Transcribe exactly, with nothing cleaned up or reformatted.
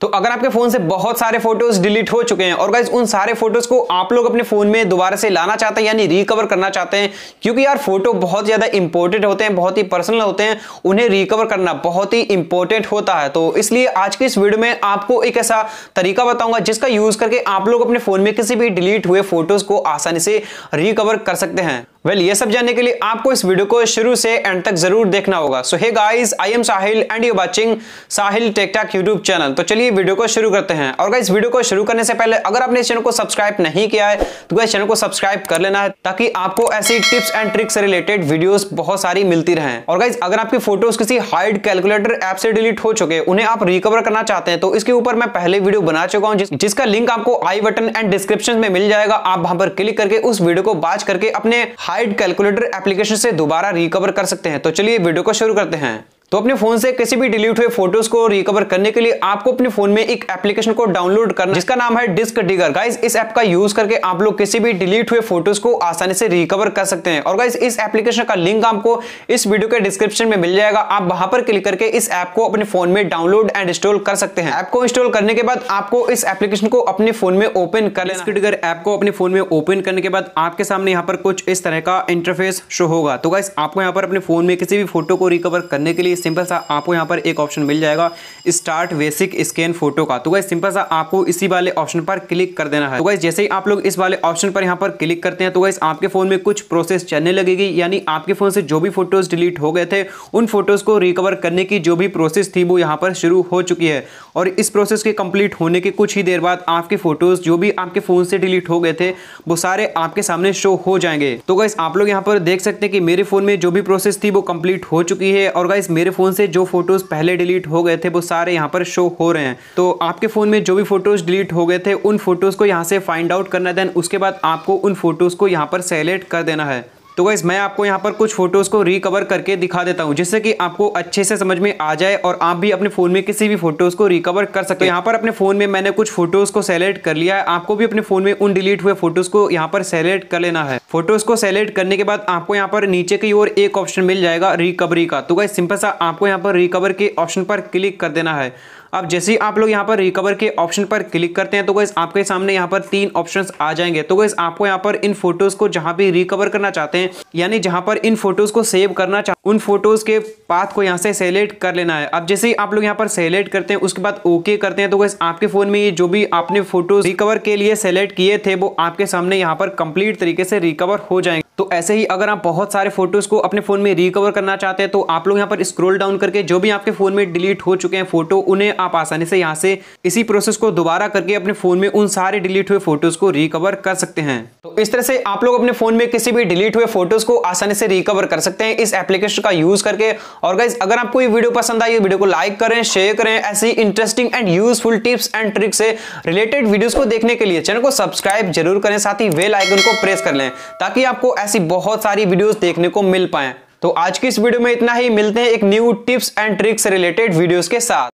तो अगर आपके फोन से बहुत सारे फोटोज डिलीट हो चुके हैं और गाइस उन सारे फोटोज को आप लोग अपने फोन में दोबारा से लाना चाहते हैं यानी रिकवर करना चाहते हैं, क्योंकि यार फोटो बहुत ज्यादा इंपॉर्टेंट होते हैं, बहुत ही पर्सनल होते हैं, उन्हें रिकवर करना बहुत ही इंपॉर्टेंट होता है। तो इसलिए आज की इस वीडियो में आपको एक ऐसा तरीका बताऊंगा जिसका यूज करके आप लोग अपने फोन में किसी भी डिलीट हुए फोटोज को आसानी से रिकवर कर सकते हैं। वेल, ये सब जानने के लिए आपको इस वीडियो को शुरू से एंड तक जरूर देखना होगा। So hey guys, I am Sahil and you watching Sahil tech talk YouTube channel. तो चलिए वीडियो को शुरू करते हैं। और गाइस, वीडियो को शुरू करने से पहले अगर आपने इस चैनल को सब्सक्राइब नहीं किया है तो गाइस चैनल को सब्सक्राइब कर लेना है ताकि आपको ऐसी टिप्स एंड ट्रिक्स से रिलेटेड वीडियोस बहुत सारी मिलती रहें। और गाइस, अगर आपकी फोटोज किसी हाइड कैलकुलेटर ऐप से डिलीट हो चुके उन्हें आप रिकवर करना चाहते हैं तो इसके ऊपर मैं पहले वीडियो बना चुका हूं जिसका लिंक आपको आई बटन एंड डिस्क्रिप्शन में मिल जाएगा। आप वहां पर क्लिक करके उस वीडियो को वॉच करके अपने हाइड कैलकुलेटर एप्लीकेशन से दोबारा रिकवर कर सकते हैं। तो चलिए वीडियो को शुरू करते हैं। तो अपने फोन से किसी भी डिलीट हुए फोटोज को रिकवर करने के लिए आपको अपने फोन में एक एप्लीकेशन को डाउनलोड करना जिसका नाम है डिस्क डिगर। गाइस, इस ऐप का यूज करके आप लोग किसी भी डिलीट हुए फोटोज को आसानी से रिकवर कर सकते हैं। और गाइस, इस एप्लीकेशन का लिंक आपको इस वीडियो के डिस्क्रिप्शन में मिल जाएगा। आप वहां पर क्लिक करके इस ऐप को अपने फोन में डाउनलोड एंड इंस्टॉल कर सकते हैं। ऐप को इंस्टॉल करने के बाद आपको इस एप्लीकेशन को अपने फोन में ओपन कर लेना। डिस्क डिगर ऐप को अपने फोन में ओपन करने के बाद आपके सामने यहाँ पर कुछ इस तरह का इंटरफेस शो होगा। तो गाइस, आपको यहाँ पर अपने फोन में किसी भी फोटो को रिकवर करने के लिए सिंपल सा आपको यहाँ पर एक ऑप्शन मिल जाएगा स्टार्ट बेसिक स्कैन फोटो का। तो गाइस, सिंपल सा आपको इसी वाले ऑप्शन पर क्लिक कर देना है। तो गाइस, जैसे ही आप लोग इस वाले ऑप्शन पर यहाँ पर क्लिक करते हैं तो गाइस आपके फोन में कुछ प्रोसेस चलने लगेगी, यानी आपके फोन से जो भी फोटोज डिलीट हो गए थे उन फोटोज को रिकवर करने की जो भी प्रोसेस थी वो यहाँ पर शुरू हो चुकी है। और इस प्रोसेस के कंप्लीट होने के कुछ ही देर बाद आपके फोटोज जो भी आपके फोन से डिलीट हो गए थे वो सारे आपके सामने शो हो जाएंगे। तो गाइस, आप लोग यहाँ पर देख सकते हैं कि मेरे फोन में जो भी प्रोसेस थी वो कंप्लीट हो चुकी है और गाइस मेरे फोन से जो फोटोज पहले डिलीट हो गए थे वो सारे यहाँ पर शो हो रहे हैं। तो आपके फोन में जो भी फोटोज डिलीट हो गए थे उन फोटोज को यहाँ से फाइंड आउट करना है, देन उसके बाद आपको उन फोटोज को यहाँ पर सेलेक्ट कर देना है। तो गाइस, मैं आपको यहाँ पर कुछ फोटोज़ को रिकवर करके दिखा देता हूँ जिससे कि आपको अच्छे से समझ में आ जाए और आप भी अपने फ़ोन में किसी भी फोटोज़ को रिकवर कर सकते हो। तो यहाँ पर अपने फ़ोन में मैंने कुछ फोटोज़ को सेलेक्ट कर लिया है। आपको भी अपने फ़ोन में उन डिलीट हुए फोटोज़ को यहाँ पर सेलेक्ट कर लेना है। फोटोज़ को सेलेक्ट करने के बाद आपको यहाँ पर नीचे की ओर एक ऑप्शन मिल जाएगा रिकवरी का। तो गाइस, सिंपल सा आपको यहाँ पर रिकवर के ऑप्शन पर क्लिक कर देना है। अब जैसे ही आप लोग यहाँ पर रिकवर के ऑप्शन पर क्लिक करते हैं तो गाइस आपके सामने यहाँ पर तीन ऑप्शंस आ जाएंगे। तो गाइस, आपको यहाँ पर इन फोटोज को जहाँ भी रिकवर करना चाहते हैं यानी जहाँ पर इन फोटोज को सेव करना चाहते उन फोटोज के पाथ को यहाँ से सेलेक्ट कर लेना है। अब जैसे ही आप लोग यहाँ पर सेलेक्ट करते हैं उसके बाद ओके करते हैं तो गाइस आपके फोन में ये जो भी आपने फोटोज रिकवर के लिए सेलेक्ट किए थे वो आपके सामने यहाँ पर कंप्लीट तरीके से रिकवर हो जाएंगे। तो ऐसे ही अगर आप बहुत सारे फोटोज को अपने फोन में रिकवर करना चाहते हैं तो आप लोग यहाँ पर स्क्रॉल डाउन करके जो भी आपके फोन में डिलीट हो चुके हैं फोटो उन्हें आप आसानी से यहाँ से इसी प्रोसेस को दोबारा करके अपने फोन में उन सारे डिलीट हुए फोटोज को रिकवर कर सकते हैं। तो इस तरह से आप लोग अपने फोन में किसी भी डिलीट हुए फोटोज को आसानी से रिकवर कर सकते हैं इस एप्लीकेशन का यूज करके। और गाइज, अगर आपको ये वीडियो पसंद आई वीडियो को लाइक करें, शेयर करें। ऐसी interesting and useful tips and tricks से रिलेटेड वीडियोज को देखने के लिए चैनल को सब्सक्राइब जरूर करें, साथ ही बेल आइकन को प्रेस कर लें ताकि आपको ऐसी बहुत सारी वीडियोस देखने को मिल पाए। तो आज की इस वीडियो में इतना ही। मिलते हैं एक new tips and tricks related videos के साथ।